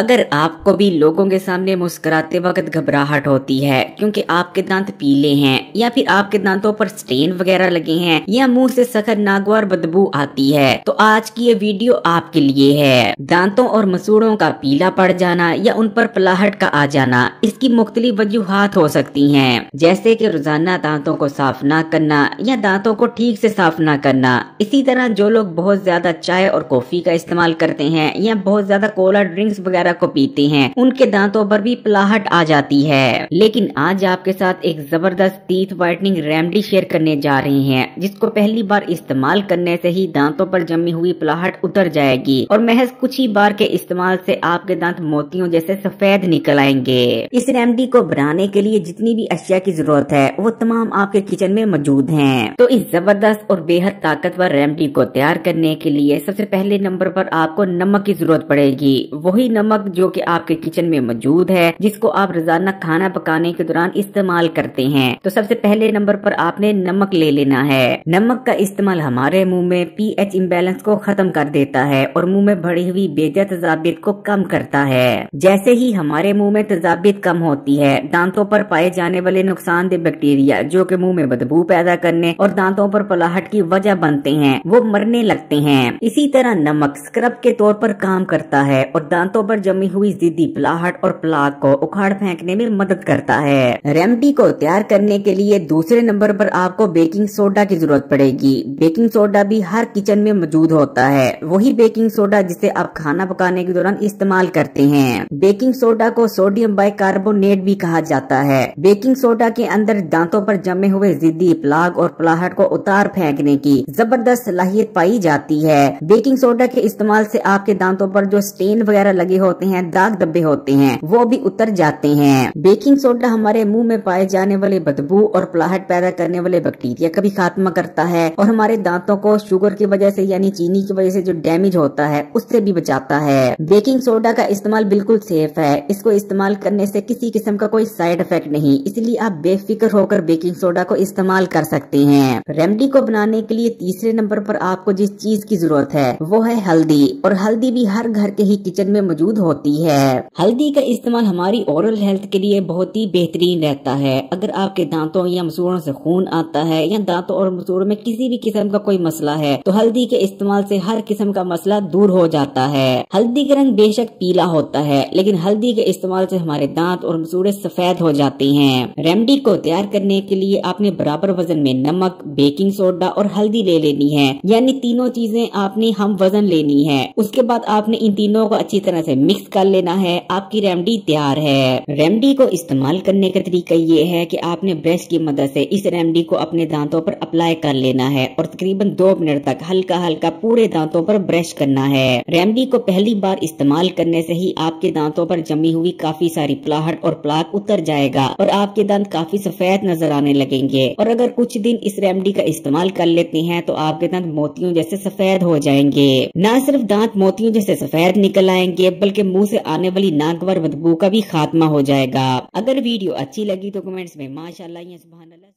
अगर आपको भी लोगों के सामने मुस्कुराते वक्त घबराहट होती है क्योंकि आपके दांत पीले हैं या फिर आपके दांतों पर स्टेन वगैरह लगे हैं या मुंह से सखर नागवार बदबू आती है, तो आज की ये वीडियो आपके लिए है। दांतों और मसूड़ों का पीला पड़ जाना या उन पर पलाहट का आ जाना, इसकी मुख्तलिफ वजूहात हो सकती हैं, जैसे कि रोजाना दांतों को साफ ना करना या दांतों को ठीक से साफ ना करना। इसी तरह जो लोग बहुत ज्यादा चाय और कॉफी का इस्तेमाल करते हैं या बहुत ज्यादा कोला ड्रिंक्स को पीते हैं, उनके दांतों पर भी पलाहट आ जाती है। लेकिन आज आपके साथ एक जबरदस्त टीथ व्हाइटनिंग रेमेडी शेयर करने जा रहे हैं, जिसको पहली बार इस्तेमाल करने से ही दांतों पर जमी हुई पलाहट उतर जाएगी और महज कुछ ही बार के इस्तेमाल से आपके दांत मोतियों जैसे सफेद निकल आएंगे। इस रेमेडी को बनाने के लिए जितनी भी अशिया की जरूरत है वो तमाम आपके किचन में मौजूद है। तो इस जबरदस्त और बेहद ताकतवर रेमेडी को तैयार करने के लिए सबसे पहले नंबर पर आपको नमक की जरूरत पड़ेगी। वही नमक जो कि आपके किचन में मौजूद है, जिसको आप रोजाना खाना पकाने के दौरान इस्तेमाल करते हैं। तो सबसे पहले नंबर पर आपने नमक ले लेना है। नमक का इस्तेमाल हमारे मुंह में pH इम्बैलेंस को खत्म कर देता है और मुंह में बढ़ी हुई बेजा तजाबियत को कम करता है। जैसे ही हमारे मुंह में तजाबियत कम होती है, दांतों पर पाए जाने वाले नुकसानदेह बैक्टीरिया जो कि मुंह में बदबू पैदा करने और दांतों पर पलाहट की वजह बनते हैं वो मरने लगते हैं। इसी तरह नमक स्क्रब के तौर पर काम करता है और दांतों पर जमी हुई जिद्दी पलाहट और प्लाक को उखाड़ फेंकने में मदद करता है। रेमेडी को तैयार करने के लिए दूसरे नंबर पर आपको बेकिंग सोडा की जरूरत पड़ेगी। बेकिंग सोडा भी हर किचन में मौजूद होता है, वही बेकिंग सोडा जिसे आप खाना पकाने के दौरान इस्तेमाल करते हैं। बेकिंग सोडा को सोडियम बाइकार्बोनेट भी कहा जाता है। बेकिंग सोडा के अंदर दांतों पर जमे हुए जिद्दी प्लाक और पलाहट को उतार फेंकने की जबरदस्त सलाहियत पाई जाती है। बेकिंग सोडा के इस्तेमाल से आपके दांतों पर जो स्टेन वगैरह लगे होते हैं, दाग धब्बे होते हैं, वो भी उतर जाते हैं। बेकिंग सोडा हमारे मुंह में पाए जाने वाले बदबू और पलाहट पैदा करने वाले बैक्टीरिया का भी खात्मा करता है और हमारे दांतों को शुगर की वजह से यानी चीनी की वजह से जो डैमेज होता है उससे भी बचाता है। बेकिंग सोडा का इस्तेमाल बिल्कुल सेफ है। इसको इस्तेमाल करने से किसी किस्म का कोई साइड इफेक्ट नहीं, इसलिए आप बेफिक्र होकर बेकिंग सोडा को इस्तेमाल कर सकते हैं। रेमेडी को बनाने के लिए तीसरे नंबर पर आपको जिस चीज की जरूरत है वो है हल्दी, और हल्दी भी हर घर के ही किचन में मौजूद होती है। हल्दी का इस्तेमाल हमारी ओरल हेल्थ के लिए बहुत ही बेहतरीन रहता है। अगर आपके दांतों या मसूड़ों से खून आता है या दांतों और मसूड़ों में किसी भी किस्म का कोई मसला है, तो हल्दी के इस्तेमाल से हर किस्म का मसला दूर हो जाता है। हल्दी का रंग बेशक पीला होता है, लेकिन हल्दी के इस्तेमाल से हमारे दांत और मसूड़े सफेद हो जाते हैं। रेमेडी को तैयार करने के लिए आपने बराबर वजन में नमक, बेकिंग सोडा और हल्दी ले लेनी है, यानी तीनों चीजें आपने हम वजन लेनी है। उसके बाद आपने इन तीनों को अच्छी तरह से मिक्स कर लेना है। आपकी रेमेडी तैयार है। रेमेडी को इस्तेमाल करने का तरीका ये है कि आपने ब्रश की मदद से इस रेमेडी को अपने दांतों पर अप्लाई कर लेना है और तकरीबन 2 मिनट तक हल्का हल्का पूरे दांतों पर ब्रश करना है। रेमेडी को पहली बार इस्तेमाल करने से ही आपके दांतों पर जमी हुई काफी सारी पलाहट और प्लाक उतर जाएगा और आपके दांत काफी सफेद नजर आने लगेंगे। और अगर कुछ दिन इस रेमेडी का इस्तेमाल कर लेते हैं तो आपके दांत मोतियों जैसे सफेद हो जाएंगे। न सिर्फ दांत मोतियों जैसे सफेद निकल आएंगे, बल्कि मुंह से आने वाली नागवार बदबू का भी खात्मा हो जाएगा। अगर वीडियो अच्छी लगी तो कमेंट्स में माशाल्लाह या सुभान अल्लाह।